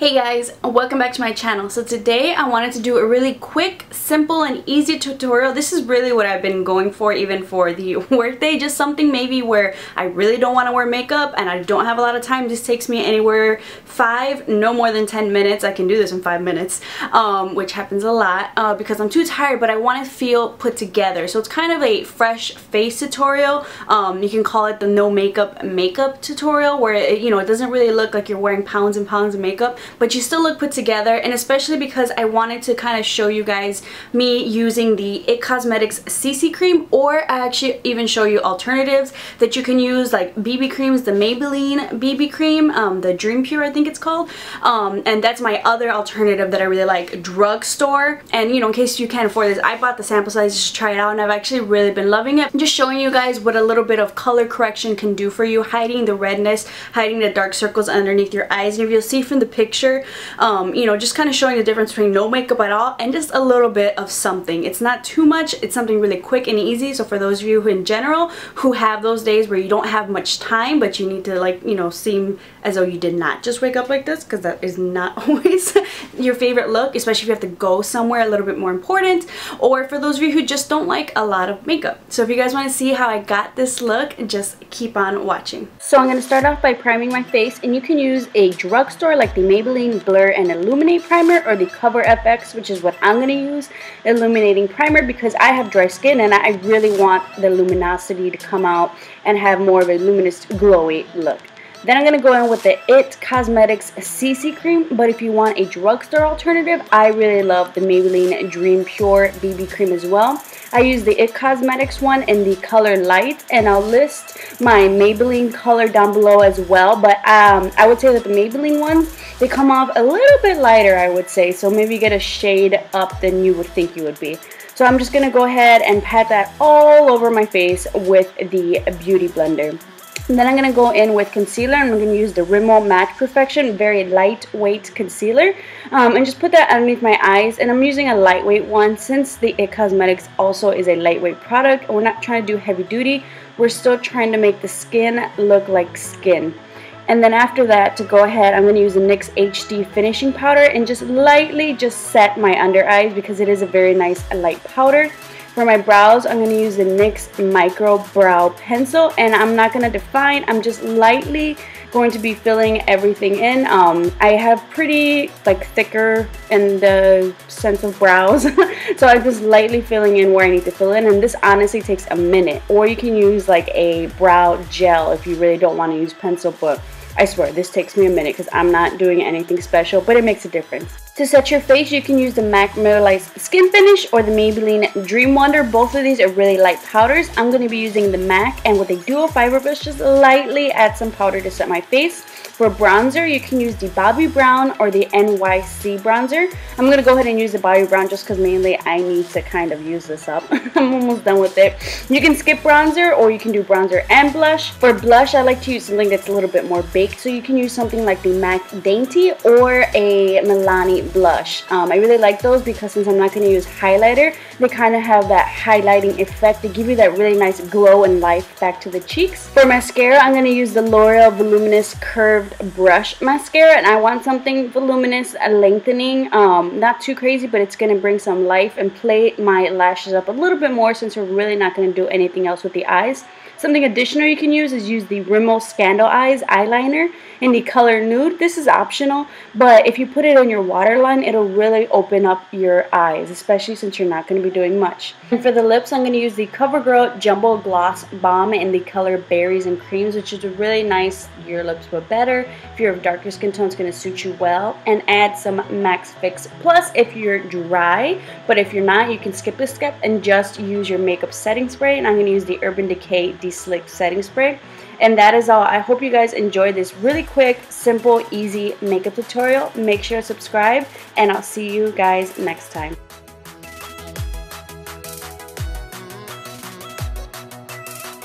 Hey guys, welcome back to my channel. So today I wanted to do a really quick, simple and easy tutorial. This is really what I've been going for even for the workday, just something maybe where I really don't want to wear makeup and I don't have a lot of time. This takes me anywhere no more than 10 minutes. I can do this in 5 minutes, which happens a lot because I'm too tired, but I want to feel put together. So it's kind of a fresh face tutorial. You can call it the no makeup tutorial, where it doesn't really look like you're wearing pounds and pounds of makeup, but you still look put together. And especially because I wanted to kind of show you guys me using the It Cosmetics CC cream, or I actually even show you alternatives that you can use, like BB creams, the Maybelline BB cream, the Dream Pure I think it's called, and that's my other alternative that I really like, drugstore. And in case you can't afford this, I bought the sample size just to try it out, and I've actually really been loving it. I'm just showing you guys what a little bit of color correction can do for you, hiding the redness, hiding the dark circles underneath your eyes. And if you'll see from the picture, just kind of showing the difference between no makeup at all and just a little bit of something. It's not too much, it's something really quick and easy. So for those of you who in general who have those days where you don't have much time but you need to seem as though you did not just wake up like this, because that is not always your favorite look, especially if you have to go somewhere a little bit more important, or for those of you who just don't like a lot of makeup. So if you guys want to see how I got this look, just keep on watching. So I'm going to start off by priming my face, and you can use a drugstore like the Maybelline Blur and Illuminate Primer, or the Cover FX, which is what I'm going to use, illuminating primer, because I have dry skin and I really want the luminosity to come out and have more of a luminous, glowy look. Then I'm going to go in with the It Cosmetics CC cream, but if you want a drugstore alternative, I really love the Maybelline Dream Pure BB cream as well. I use the It Cosmetics one in the color light, and I'll list my Maybelline color down below as well, but I would say that the Maybelline ones, they come off a little bit lighter, I would say, so maybe get a shade up than you would think you would be. So I'm just going to go ahead and pat that all over my face with the Beauty Blender. And then I'm going to go in with concealer, and I'm going to use the Rimmel Matte Perfection, very lightweight concealer, and just put that underneath my eyes. And I'm using a lightweight one since the It Cosmetics also is a lightweight product. We're not trying to do heavy duty, we're still trying to make the skin look like skin. And then after that, to go ahead, I'm going to use the NYX HD Finishing Powder and just lightly set my under eyes, because it is a very nice light powder. For my brows, I'm going to use the NYX Micro Brow Pencil, and I'm not going to define, I'm just lightly going to be filling everything in. I have pretty thicker in the sense of brows, so I'm just lightly filling in where I need to fill in, and this honestly takes a minute. Or you can use like a brow gel if you really don't want to use pencil, but I swear this takes me a minute because I'm not doing anything special, but it makes a difference. To set your face, you can use the MAC Mineralized Skin Finish or the Maybelline Dream Wonder. Both of these are really light powders. I'm going to be using the MAC, and with a dual fiber brush, just lightly add some powder to set my face. For bronzer, you can use the Bobbi Brown or the NYX bronzer. I'm going to go ahead and use the Bobbi Brown just because mainly I need to kind of use this up. I'm almost done with it. You can skip bronzer, or you can do bronzer and blush. For blush, I like to use something that's a little bit more baked, so you can use something like the MAC Dainty or a Milani blush. I really like those because since I'm not going to use highlighter, they kind of have that highlighting effect. They give you that really nice glow and life back to the cheeks. For mascara, I'm going to use the L'Oreal Voluminous Curved Brush Mascara, and I want something voluminous and lengthening, not too crazy, but it's going to bring some life and play my lashes up a little bit more since we're really not going to do anything else with the eyes. Something additional you can use is the Rimmel Scandal Eyes eyeliner in the color nude. This is optional, but if you put it on your waterline, it'll really open up your eyes, especially since you're not going to be doing much. And for the lips, I'm going to use the CoverGirl Jumbo Gloss Balm in the color Berries and Creams, which is a really nice, your lips but better. If you're of darker skin tone, it's going to suit you well. And add some Max Fix Plus if you're dry, but if you're not, you can skip this step and just use your makeup setting spray. And I'm going to use the Urban Decay Slick setting spray. And that is all. I hope you guys enjoyed this really quick, simple, easy makeup tutorial. Make sure to subscribe, and I'll see you guys next time.